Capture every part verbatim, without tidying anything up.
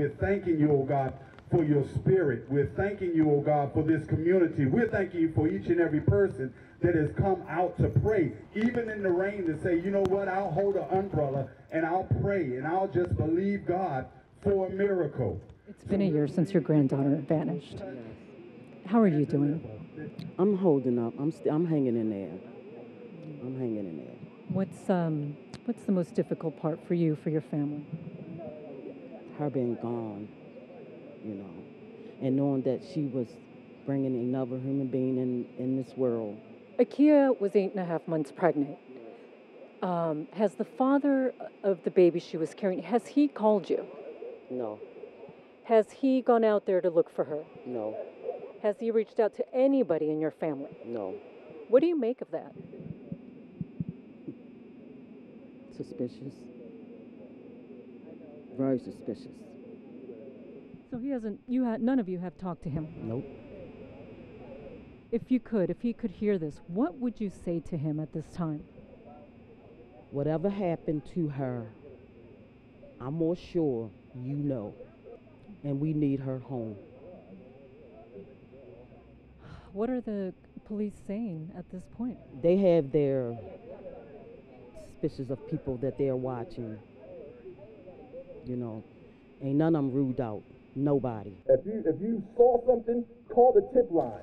We're thanking you, oh God, for your spirit. We're thanking you, oh God, for this community. We're thanking you for each and every person that has come out to pray, even in the rain, to say, you know what, I'll hold an umbrella and I'll pray and I'll just believe God for a miracle. It's been a year since your granddaughter vanished. How are you doing? I'm holding up. I'm st I'm hanging in there. I'm hanging in there. What's um what's the most difficult part for you, for your family? Her being gone, you know, and knowing that she was bringing another human being in, in this world. Akia was eight and a half months pregnant. Um, has the father of the baby she was carrying, has he called you? No. Has he gone out there to look for her? No. Has he reached out to anybody in your family? No. What do you make of that? Suspicious. Very suspicious. So he hasn't, you had, none of you have talked to him? Nope. If you could, if he could hear this, what would you say to him at this time? Whatever happened to her, I'm more sure you know, and we need her home. What are the police saying at this point? They have their suspicions of people that they're watching, you know. Ain't none of them ruled out. Nobody. If you, if you saw something, call the tip line.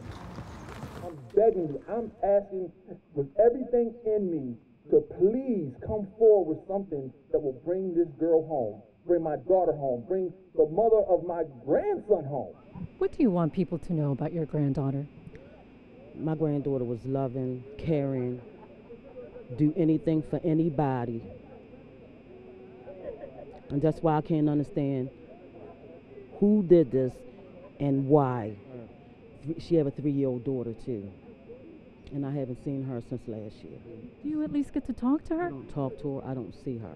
I'm begging you. I'm asking with everything in me to please come forward with something that will bring this girl home, bring my daughter home, bring the mother of my grandson home. What do you want people to know about your granddaughter? My granddaughter was loving, caring, do anything for anybody. And that's why I can't understand who did this and why. She had a three-year-old daughter, too. And I haven't seen her since last year. Do you at least get to talk to her? I don't talk to her. I don't see her.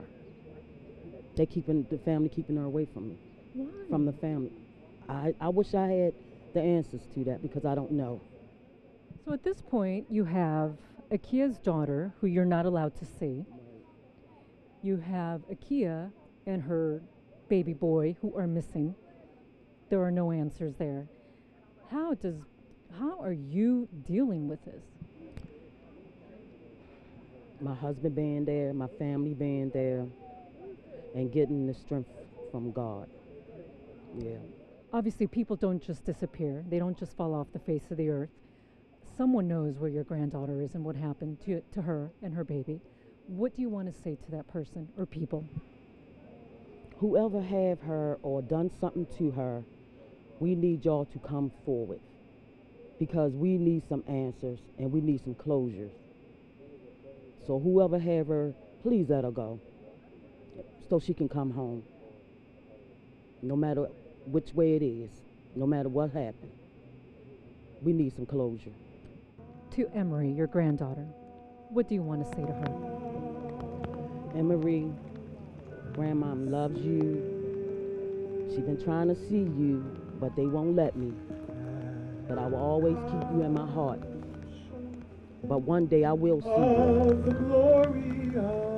They keeping, the family keeping her away from me. Why? From the family. I, I wish I had the answers to that because I don't know. So at this point, you have Akia's daughter, who you're not allowed to see. You have Akia and her baby boy, who are missing. There are no answers there. How does, how are you dealing with this? My husband being there, my family being there, and getting the strength from God. Yeah. Obviously, people don't just disappear. They don't just fall off the face of the earth. Someone knows where your granddaughter is and what happened to, to her and her baby. What do you want to say to that person or people? Whoever have her or done something to her, we need y'all to come forward because we need some answers and we need some closures. So whoever have her, please let her go so she can come home, no matter which way it is, no matter what happened. We need some closure. To Emery, your granddaughter, what do you want to say to her? Emery, Grandmom loves you. She's been trying to see you, but they won't let me. But I will always keep you in my heart. But one day I will see you.